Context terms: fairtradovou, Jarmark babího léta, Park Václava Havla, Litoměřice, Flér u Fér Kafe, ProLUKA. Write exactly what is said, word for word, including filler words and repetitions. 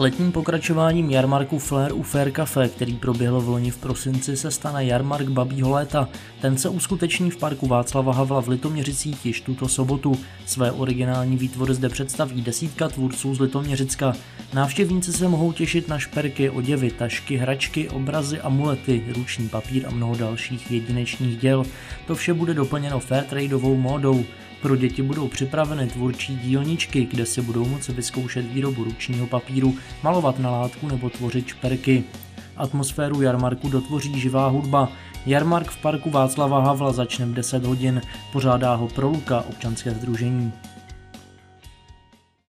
Letním pokračováním jarmarku Flér u Fér Kafe, který proběhl v loni v prosinci, se stane jarmark babího léta. Ten se uskuteční v parku Václava Havla v Litoměřicích již tuto sobotu. Své originální výtvory zde představí desítka tvůrců z Litoměřicka. Návštěvníci se mohou těšit na šperky, oděvy, tašky, hračky, obrazy, amulety, ruční papír a mnoho dalších jedinečných děl. To vše bude doplněno fairtradeovou módou. Pro děti budou připraveny tvůrčí dílničky, kde si budou moci vyzkoušet výrobu ručního papíru, malovat na látku nebo tvořit šperky. Atmosféru jarmarku dotvoří živá hudba. Jarmark v parku Václava Havla začne v deset hodin. Pořádá ho Proluka, občanské sdružení.